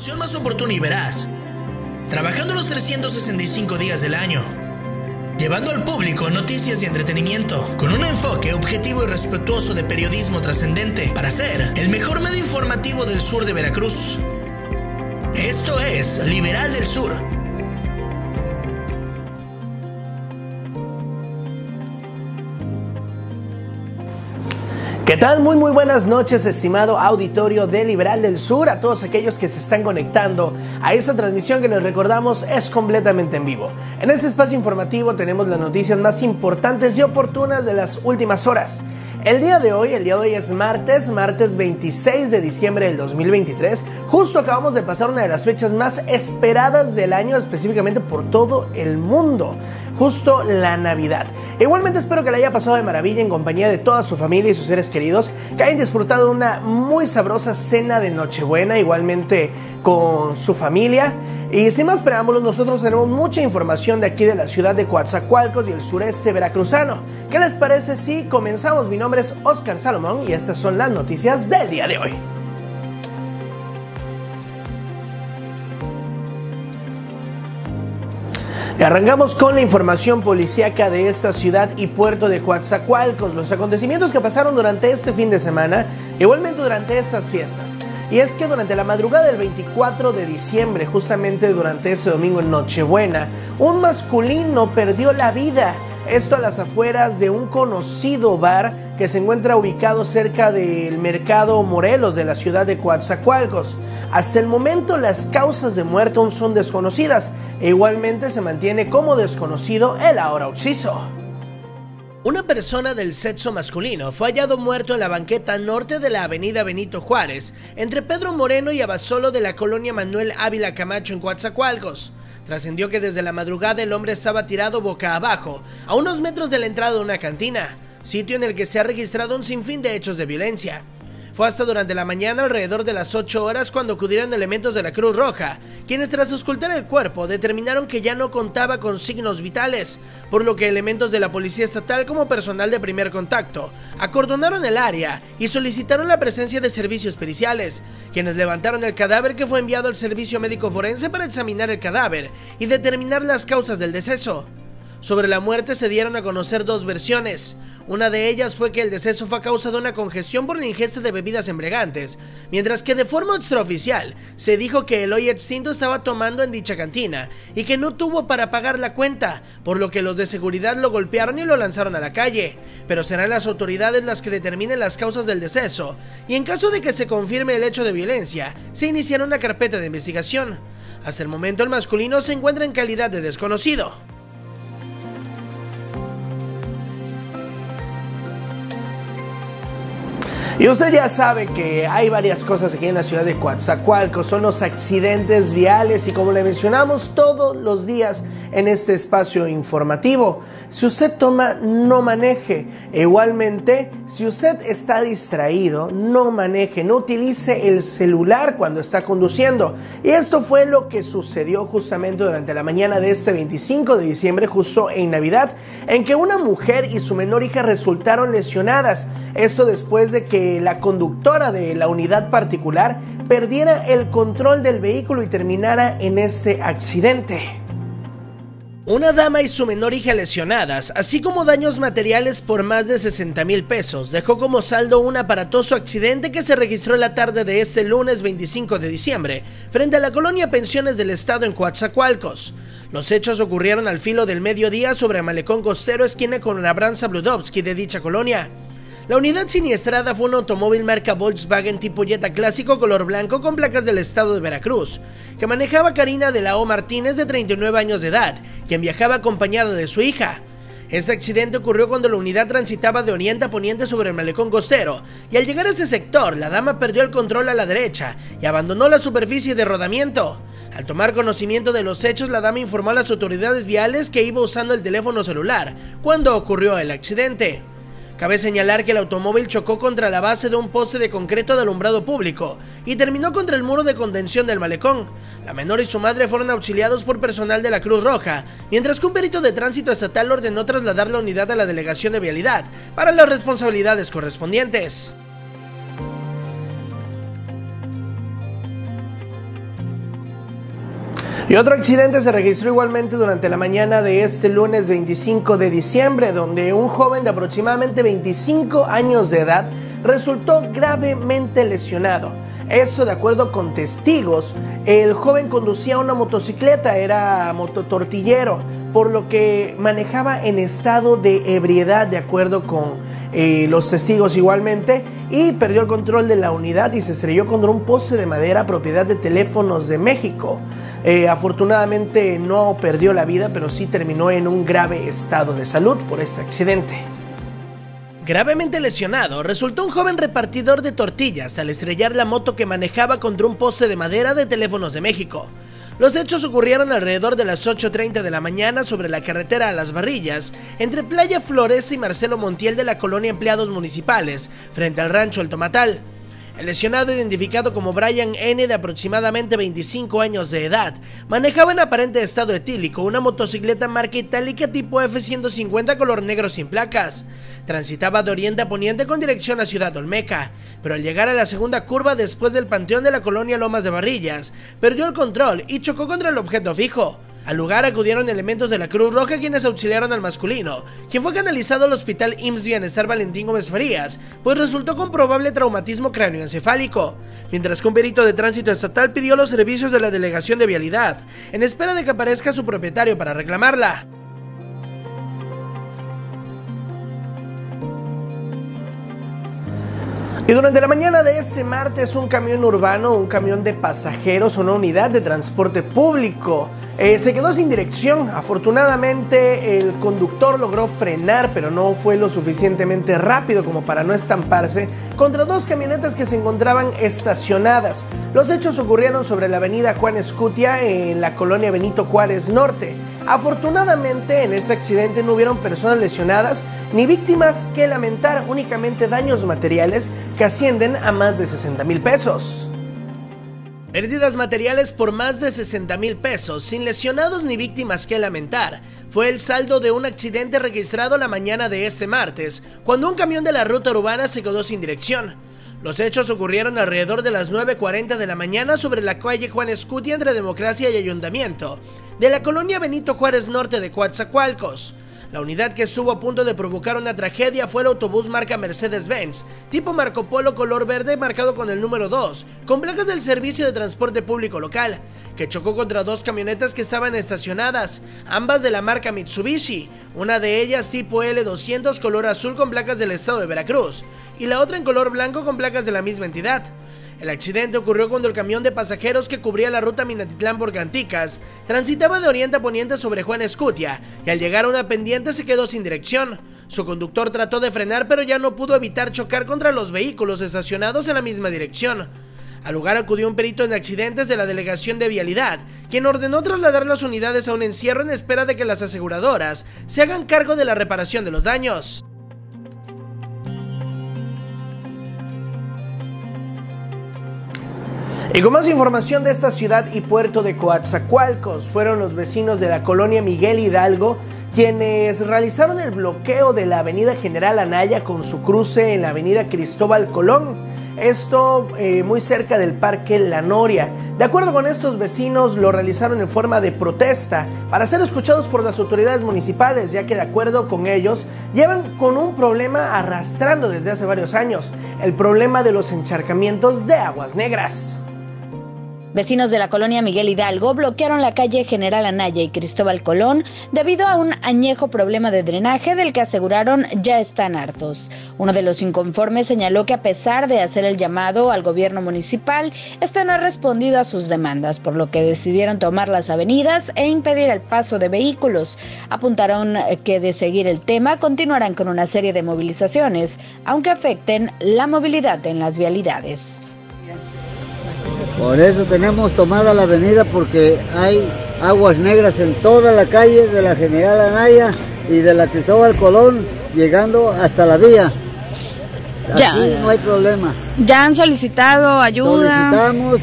información más oportuna y veraz, trabajando los 365 días del año, llevando al público noticias y entretenimiento, con un enfoque objetivo y respetuoso de periodismo trascendente, para ser el mejor medio informativo del sur de Veracruz. Esto es Liberal del Sur. ¿Qué tal? Muy buenas noches, estimado auditorio de Liberal del Sur, a todos aquellos que se están conectando a esta transmisión que les recordamos es completamente en vivo. En este espacio informativo tenemos las noticias más importantes y oportunas de las últimas horas. El día de hoy es martes 26 de diciembre del 2023. Justo acabamos de pasar una de las fechas más esperadas del año, específicamente por todo el mundo. Justo la Navidad. Igualmente espero que la haya pasado de maravilla en compañía de toda su familia y sus seres queridos, que hayan disfrutado de una muy sabrosa cena de Nochebuena, igualmente con su familia. Y sin más preámbulos, nosotros tenemos mucha información de aquí de la ciudad de Coatzacoalcos y el sureste veracruzano. ¿Qué les parece si comenzamos? Mi nombre es Oscar Salomón y estas son las noticias del día de hoy. Arrancamos con la información policíaca de esta ciudad y puerto de Coatzacoalcos, los acontecimientos que pasaron durante este fin de semana, igualmente durante estas fiestas. Y es que durante la madrugada del 24 de diciembre, justamente durante ese domingo en Nochebuena, un masculino perdió la vida. Esto a las afueras de un conocido bar que se encuentra ubicado cerca del Mercado Morelos de la ciudad de Coatzacoalcos. Hasta el momento las causas de muerte aún son desconocidas e igualmente se mantiene como desconocido el ahora occiso. Una persona del sexo masculino fue hallado muerto en la banqueta norte de la avenida Benito Juárez, entre Pedro Moreno y Abasolo de la colonia Manuel Ávila Camacho en Coatzacoalcos. Trascendió que desde la madrugada el hombre estaba tirado boca abajo, a unos metros de la entrada de una cantina, sitio en el que se ha registrado un sinfín de hechos de violencia. Fue hasta durante la mañana, alrededor de las 8 horas, cuando acudieron elementos de la Cruz Roja, quienes tras auscultar el cuerpo determinaron que ya no contaba con signos vitales, por lo que elementos de la Policía Estatal como personal de primer contacto acordonaron el área y solicitaron la presencia de servicios periciales, quienes levantaron el cadáver que fue enviado al Servicio Médico Forense para examinar el cadáver y determinar las causas del deceso. Sobre la muerte se dieron a conocer dos versiones. Una de ellas fue que el deceso fue a causa de una congestión por la ingesta de bebidas embriagantes, mientras que de forma extraoficial se dijo que el hoy extinto estaba tomando en dicha cantina y que no tuvo para pagar la cuenta, por lo que los de seguridad lo golpearon y lo lanzaron a la calle. Pero serán las autoridades las que determinen las causas del deceso, y en caso de que se confirme el hecho de violencia, se iniciará una carpeta de investigación. Hasta el momento el masculino se encuentra en calidad de desconocido. Y usted ya sabe que hay varias cosas aquí en la ciudad de Coatzacoalcos, son los accidentes viales y como le mencionamos todos los días en este espacio informativo, si usted toma, no maneje. Igualmente, si usted está distraído, no maneje, no utilice el celular cuando está conduciendo. Y esto fue lo que sucedió justamente durante la mañana de este 25 de diciembre, justo en Navidad, en que una mujer y su menor hija resultaron lesionadas. Esto después de que la conductora de la unidad particular perdiera el control del vehículo y terminara en este accidente. Una dama y su menor hija lesionadas, así como daños materiales por más de 60,000 pesos, dejó como saldo un aparatoso accidente que se registró la tarde de este lunes 25 de diciembre, frente a la colonia Pensiones del Estado en Coatzacoalcos. Los hechos ocurrieron al filo del mediodía sobre Malecón Costero, esquina con Labranza Bludovsky de dicha colonia. La unidad siniestrada fue un automóvil marca Volkswagen tipo Jetta clásico color blanco con placas del estado de Veracruz, que manejaba Karina de la O. Martínez de 39 años de edad, quien viajaba acompañada de su hija. Este accidente ocurrió cuando la unidad transitaba de oriente a poniente sobre el Malecón Costero, y al llegar a ese sector, la dama perdió el control a la derecha y abandonó la superficie de rodamiento. Al tomar conocimiento de los hechos, la dama informó a las autoridades viales que iba usando el teléfono celular cuando ocurrió el accidente. Cabe señalar que el automóvil chocó contra la base de un poste de concreto de alumbrado público y terminó contra el muro de contención del malecón. La menor y su madre fueron auxiliados por personal de la Cruz Roja, mientras que un perito de tránsito estatal ordenó trasladar la unidad a la Delegación de Vialidad para las responsabilidades correspondientes. Y otro accidente se registró igualmente durante la mañana de este lunes 25 de diciembre, donde un joven de aproximadamente 25 años de edad resultó gravemente lesionado. Esto de acuerdo con testigos. El joven conducía una motocicleta, era mototortillero, por lo que manejaba en estado de ebriedad, de acuerdo con los testigos igualmente, y perdió el control de la unidad y se estrelló contra un poste de madera propiedad de Teléfonos de México. Afortunadamente no perdió la vida, pero sí terminó en un grave estado de salud por este accidente. Gravemente lesionado resultó un joven repartidor de tortillas al estrellar la moto que manejaba contra un poste de madera de Teléfonos de México. Los hechos ocurrieron alrededor de las 8:30 de la mañana sobre la carretera a Las Barrillas, entre Playa Flores y Marcelo Montiel de la colonia Empleados Municipales, frente al Rancho El Tomatal. El lesionado, identificado como Bryan N. de aproximadamente 25 años de edad, manejaba en aparente estado etílico una motocicleta marca Italika tipo F-150 color negro sin placas. Transitaba de oriente a poniente con dirección a Ciudad Olmeca, pero al llegar a la segunda curva después del panteón de la colonia Lomas de Barrillas, perdió el control y chocó contra el objeto fijo. Al lugar acudieron elementos de la Cruz Roja, quienes auxiliaron al masculino, quien fue canalizado al Hospital IMSS-Bienestar Valentín Gómez Frías, pues resultó con probable traumatismo cráneoencefálico, mientras que un perito de tránsito estatal pidió los servicios de la Delegación de Vialidad, en espera de que aparezca su propietario para reclamarla. Y durante la mañana de este martes, un camión urbano, un camión de pasajeros, una unidad de transporte público, se quedó sin dirección. Afortunadamente el conductor logró frenar, pero no fue lo suficientemente rápido como para no estamparse contra dos camionetas que se encontraban estacionadas. Los hechos ocurrieron sobre la avenida Juan Escutia, en la colonia Benito Juárez Norte. Afortunadamente en este accidente no hubieron personas lesionadas ni víctimas que lamentar, únicamente daños materiales que ascienden a más de 60,000 pesos. Pérdidas materiales por más de 60,000 pesos, sin lesionados ni víctimas que lamentar, fue el saldo de un accidente registrado la mañana de este martes, cuando un camión de la ruta urbana se quedó sin dirección. Los hechos ocurrieron alrededor de las 9:40 de la mañana sobre la calle Juan Escutia, entre Democracia y Ayuntamiento, de la colonia Benito Juárez Norte de Coatzacoalcos. La unidad que estuvo a punto de provocar una tragedia fue el autobús marca Mercedes-Benz, tipo Marco Polo color verde marcado con el número 2, con placas del Servicio de Transporte Público Local, que chocó contra dos camionetas que estaban estacionadas, ambas de la marca Mitsubishi, una de ellas tipo L200 color azul con placas del estado de Veracruz, y la otra en color blanco con placas de la misma entidad. El accidente ocurrió cuando el camión de pasajeros que cubría la ruta Minatitlán-Borganticas transitaba de oriente a poniente sobre Juan Escutia, y al llegar a una pendiente se quedó sin dirección. Su conductor trató de frenar, pero ya no pudo evitar chocar contra los vehículos estacionados en la misma dirección. Al lugar acudió un perito en accidentes de la Delegación de Vialidad, quien ordenó trasladar las unidades a un encierro en espera de que las aseguradoras se hagan cargo de la reparación de los daños. Y con más información de esta ciudad y puerto de Coatzacoalcos, fueron los vecinos de la colonia Miguel Hidalgo quienes realizaron el bloqueo de la avenida General Anaya con su cruce en la avenida Cristóbal Colón. Esto muy cerca del Parque La Noria. De acuerdo con estos vecinos, lo realizaron en forma de protesta para ser escuchados por las autoridades municipales, ya que de acuerdo con ellos, llevan con un problema arrastrando desde hace varios años, el problema de los encharcamientos de aguas negras. Vecinos de la colonia Miguel Hidalgo bloquearon la calle General Anaya y Cristóbal Colón debido a un añejo problema de drenaje del que aseguraron ya están hartos. Uno de los inconformes señaló que a pesar de hacer el llamado al gobierno municipal, este no ha respondido a sus demandas, por lo que decidieron tomar las avenidas e impedir el paso de vehículos. Apuntaron que de seguir el tema continuarán con una serie de movilizaciones, aunque afecten la movilidad en las vialidades. Por eso tenemos tomada la avenida, porque hay aguas negras en toda la calle de la General Anaya y de la Cristóbal Colón, llegando hasta la vía. Aquí no hay problema. ¿Ya han solicitado ayuda? Solicitamos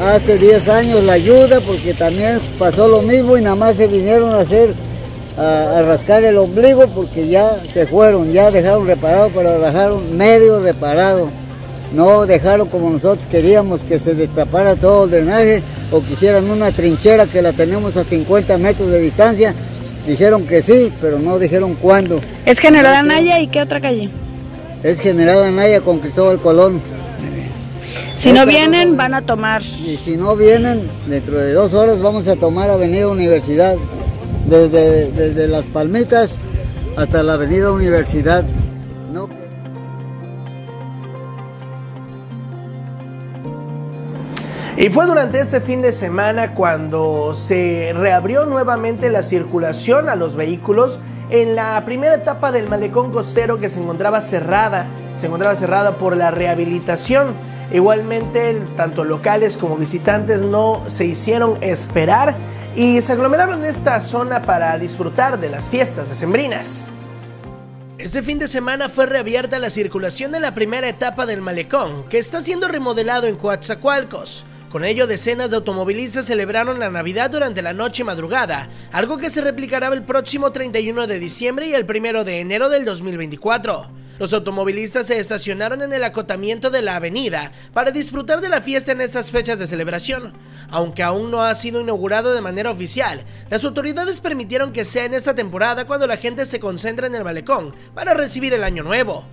hace 10 años la ayuda, porque también pasó lo mismo y nada más se vinieron a rascar el ombligo, porque ya se fueron, ya dejaron reparado, pero dejaron medio reparado. No dejaron como nosotros queríamos, que se destapara todo el drenaje o quisieran una trinchera que la tenemos a 50 metros de distancia. Dijeron que sí, pero no dijeron cuándo. ¿Es General Anaya y qué otra calle? Es General Anaya con Cristóbal Colón. Si no vienen, van a tomar. Y si no vienen, dentro de 2 horas vamos a tomar Avenida Universidad. Desde Las Palmitas hasta la Avenida Universidad. No. Y fue durante este fin de semana cuando se reabrió nuevamente la circulación a los vehículos en la primera etapa del malecón costero, que se encontraba cerrada por la rehabilitación. Igualmente, tanto locales como visitantes no se hicieron esperar y se aglomeraron en esta zona para disfrutar de las fiestas decembrinas. Este fin de semana fue reabierta la circulación de la primera etapa del malecón, que está siendo remodelado en Coatzacoalcos. Con ello, decenas de automovilistas celebraron la Navidad durante la noche y madrugada, algo que se replicará el próximo 31 de diciembre y el 1 de enero del 2024. Los automovilistas se estacionaron en el acotamiento de la avenida para disfrutar de la fiesta en estas fechas de celebración. Aunque aún no ha sido inaugurado de manera oficial, las autoridades permitieron que sea en esta temporada cuando la gente se concentra en el malecón para recibir el año nuevo.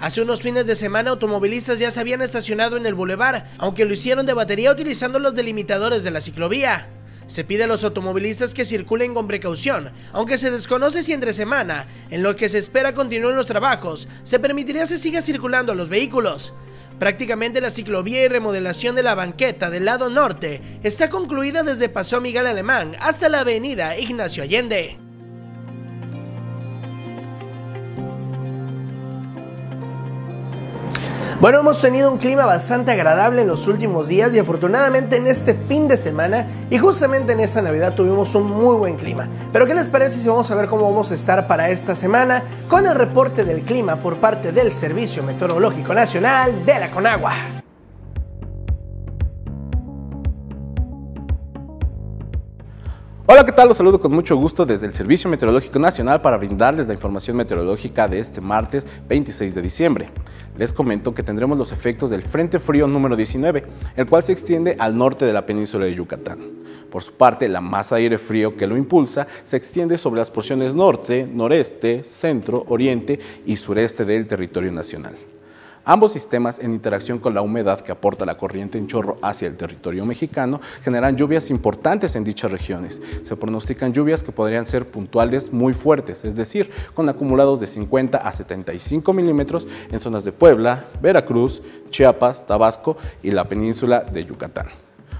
Hace unos fines de semana, automovilistas ya se habían estacionado en el bulevar, aunque lo hicieron de batería utilizando los delimitadores de la ciclovía. Se pide a los automovilistas que circulen con precaución, aunque se desconoce si entre semana, en lo que se espera continúen los trabajos, se permitiría se siga circulando a los vehículos. Prácticamente la ciclovía y remodelación de la banqueta del lado norte está concluida desde Paseo Miguel Alemán hasta la avenida Ignacio Allende. Bueno, hemos tenido un clima bastante agradable en los últimos días y afortunadamente en este fin de semana y justamente en esta Navidad tuvimos un muy buen clima. Pero ¿qué les parece si vamos a ver cómo vamos a estar para esta semana con el reporte del clima por parte del Servicio Meteorológico Nacional de la Conagua? Hola, ¿qué tal? Los saludo con mucho gusto desde el Servicio Meteorológico Nacional para brindarles la información meteorológica de este martes 26 de diciembre. Les comento que tendremos los efectos del Frente Frío número 19, el cual se extiende al norte de la península de Yucatán. Por su parte, la masa de aire frío que lo impulsa se extiende sobre las porciones norte, noreste, centro, oriente y sureste del territorio nacional. Ambos sistemas, en interacción con la humedad que aporta la corriente en chorro hacia el territorio mexicano, generan lluvias importantes en dichas regiones. Se pronostican lluvias que podrían ser puntuales muy fuertes, es decir, con acumulados de 50 a 75 milímetros en zonas de Puebla, Veracruz, Chiapas, Tabasco y la península de Yucatán.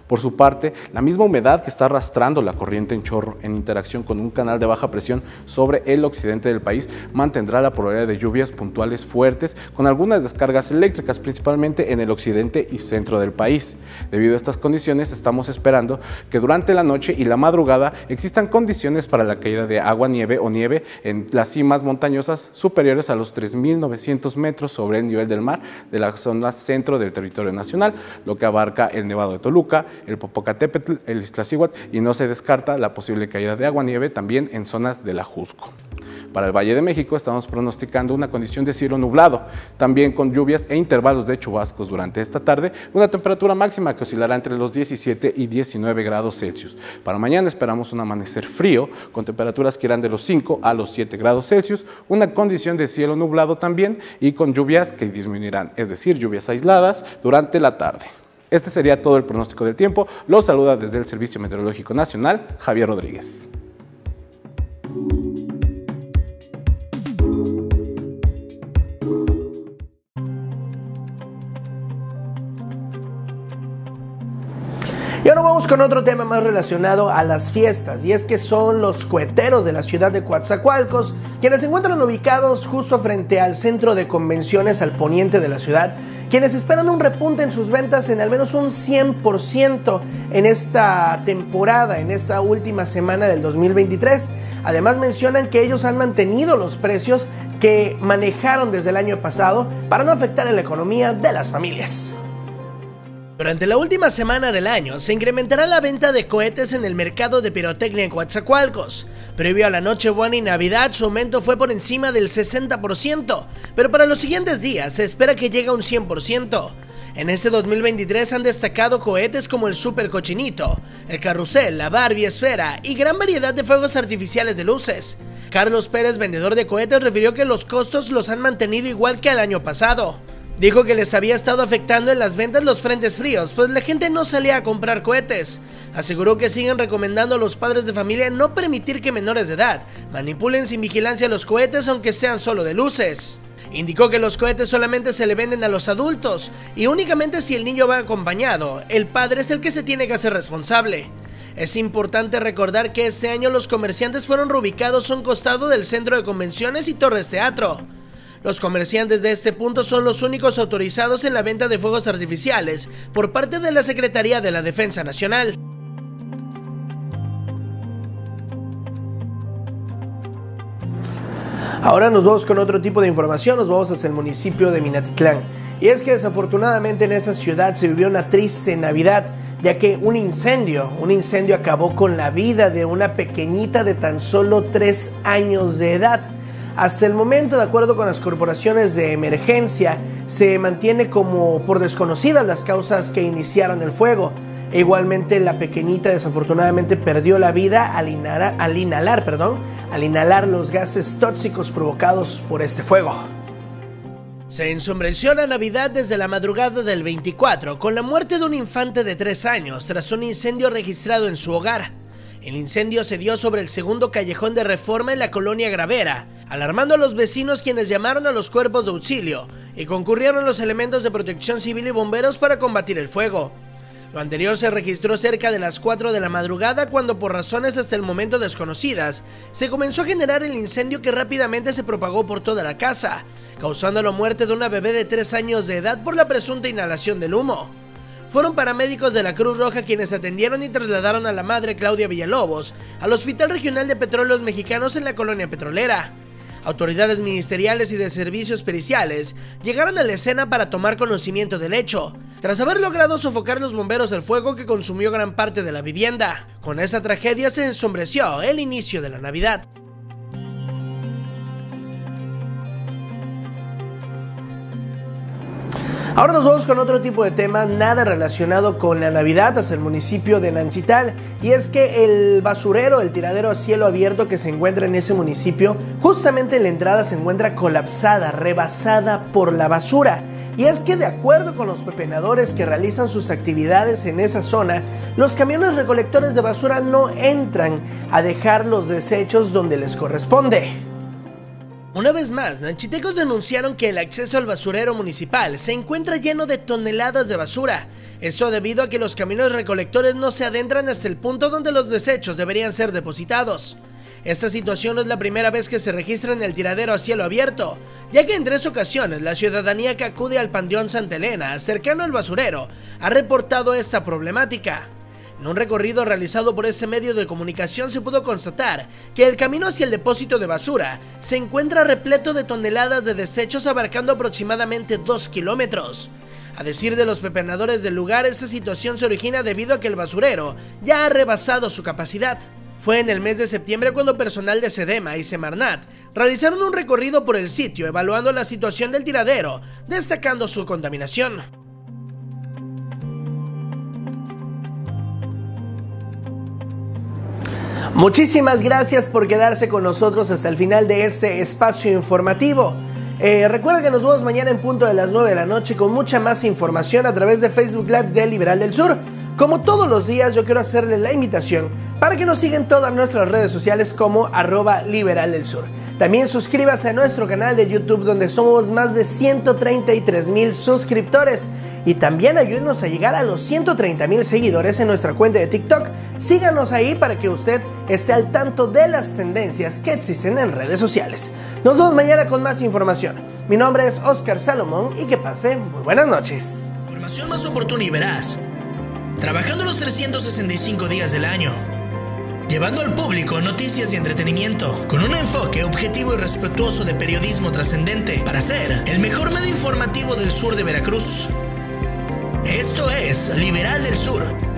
Por su parte, la misma humedad que está arrastrando la corriente en chorro en interacción con un canal de baja presión sobre el occidente del país mantendrá la probabilidad de lluvias puntuales fuertes con algunas descargas eléctricas, principalmente en el occidente y centro del país. Debido a estas condiciones, estamos esperando que durante la noche y la madrugada existan condiciones para la caída de agua, nieve o nieve en las cimas montañosas superiores a los 3.900 metros sobre el nivel del mar de la zona centro del territorio nacional, lo que abarca el Nevado de Toluca, el Popocatépetl, el Iztaccíhuatl, y no se descarta la posible caída de aguanieve también en zonas del Ajusco. Para el Valle de México estamos pronosticando una condición de cielo nublado, también con lluvias e intervalos de chubascos durante esta tarde, una temperatura máxima que oscilará entre los 17 y 19 grados Celsius. Para mañana esperamos un amanecer frío, con temperaturas que irán de los 5 a los 7 grados Celsius, una condición de cielo nublado también y con lluvias que disminuirán, es decir, lluvias aisladas durante la tarde. Este sería todo el pronóstico del tiempo. Los saluda desde el Servicio Meteorológico Nacional, Javier Rodríguez. Y ahora vamos con otro tema más relacionado a las fiestas, y es que son los coheteros de la ciudad de Coatzacoalcos, quienes se encuentran ubicados justo frente al centro de convenciones al poniente de la ciudad, quienes esperan un repunte en sus ventas en al menos un 100% en esta temporada, en esta última semana del 2023. Además mencionan que ellos han mantenido los precios que manejaron desde el año pasado para no afectar a la economía de las familias. Durante la última semana del año se incrementará la venta de cohetes en el mercado de pirotecnia en Coatzacoalcos. Previo a la Nochebuena y Navidad su aumento fue por encima del 60%, pero para los siguientes días se espera que llegue a un 100%. En este 2023 han destacado cohetes como el Super Cochinito, el Carrusel, la Barbie Esfera y gran variedad de fuegos artificiales de luces. Carlos Pérez, vendedor de cohetes, refirió que los costos los han mantenido igual que el año pasado. Dijo que les había estado afectando en las ventas los frentes fríos, pues la gente no salía a comprar cohetes. Aseguró que siguen recomendando a los padres de familia no permitir que menores de edad manipulen sin vigilancia los cohetes, aunque sean solo de luces. Indicó que los cohetes solamente se le venden a los adultos y únicamente si el niño va acompañado, el padre es el que se tiene que hacer responsable. Es importante recordar que este año los comerciantes fueron reubicados a un costado del Centro de Convenciones y Torres Teatro. Los comerciantes de este punto son los únicos autorizados en la venta de fuegos artificiales por parte de la Secretaría de la Defensa Nacional. Ahora nos vamos con otro tipo de información, nos vamos hacia el municipio de Minatitlán. Y es que desafortunadamente en esa ciudad se vivió una triste Navidad, ya que un incendio acabó con la vida de una pequeñita de tan solo 3 años de edad. Hasta el momento, de acuerdo con las corporaciones de emergencia, se mantiene como por desconocidas las causas que iniciaron el fuego. E igualmente la pequeñita desafortunadamente perdió la vida al inhalar los gases tóxicos provocados por este fuego. Se ensombreció la Navidad desde la madrugada del 24 con la muerte de un infante de 3 años tras un incendio registrado en su hogar. El incendio se dio sobre el segundo callejón de Reforma en la colonia Gravera, alarmando a los vecinos, quienes llamaron a los cuerpos de auxilio y concurrieron los elementos de protección civil y bomberos para combatir el fuego. Lo anterior se registró cerca de las 4 de la madrugada cuando, por razones hasta el momento desconocidas, se comenzó a generar el incendio que rápidamente se propagó por toda la casa, causando la muerte de una bebé de 3 años de edad por la presunta inhalación del humo. Fueron paramédicos de la Cruz Roja quienes atendieron y trasladaron a la madre Claudia Villalobos al Hospital Regional de Petróleos Mexicanos en la colonia petrolera. Autoridades ministeriales y de servicios periciales llegaron a la escena para tomar conocimiento del hecho, tras haber logrado sofocar los bomberos el fuego que consumió gran parte de la vivienda. Con esta tragedia se ensombreció el inicio de la Navidad. Ahora nos vamos con otro tipo de tema, nada relacionado con la Navidad, hacia el municipio de Nanchital. Y es que el basurero, el tiradero a cielo abierto que se encuentra en ese municipio, justamente en la entrada se encuentra colapsada, rebasada por la basura. Y es que de acuerdo con los pepenadores que realizan sus actividades en esa zona, los camiones recolectores de basura no entran a dejar los desechos donde les corresponde. Una vez más, nanchitecos denunciaron que el acceso al basurero municipal se encuentra lleno de toneladas de basura. Eso debido a que los caminos recolectores no se adentran hasta el punto donde los desechos deberían ser depositados. Esta situación no es la primera vez que se registra en el tiradero a cielo abierto, ya que en 3 ocasiones la ciudadanía que acude al Panteón Santa Elena, cercano al basurero, ha reportado esta problemática. En un recorrido realizado por ese medio de comunicación se pudo constatar que el camino hacia el depósito de basura se encuentra repleto de toneladas de desechos abarcando aproximadamente 2 kilómetros. A decir de los pepenadores del lugar, esta situación se origina debido a que el basurero ya ha rebasado su capacidad. Fue en el mes de septiembre cuando personal de Sedema y Semarnat realizaron un recorrido por el sitio evaluando la situación del tiradero, destacando su contaminación. Muchísimas gracias por quedarse con nosotros hasta el final de este espacio informativo. Recuerda que nos vemos mañana en punto de las 9 de la noche con mucha más información a través de Facebook Live de Liberal del Sur. Como todos los días, yo quiero hacerle la invitación para que nos sigan todas nuestras redes sociales como @LiberalDelSur. También suscríbase a nuestro canal de YouTube, donde somos más de 133,000 suscriptores. Y también ayúdenos a llegar a los 130,000 seguidores en nuestra cuenta de TikTok. Síganos ahí para que usted esté al tanto de las tendencias que existen en redes sociales. Nos vemos mañana con más información. Mi nombre es Oscar Salomón y que pase muy buenas noches. Información más oportuna y veraz, trabajando los 365 días del año, llevando al público noticias y entretenimiento, con un enfoque objetivo y respetuoso de periodismo trascendente para ser el mejor medio informativo del sur de Veracruz. Esto es Liberal del Sur.